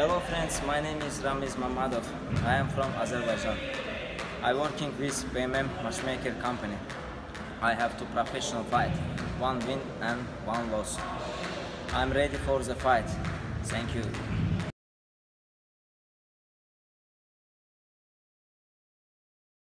Hello friends, my name is Ramiz Mammadov. I am from Azerbaijan. I working with BMM matchmaker company. I have two professional fight, one win and one loss. I'm ready for the fight. Thank you.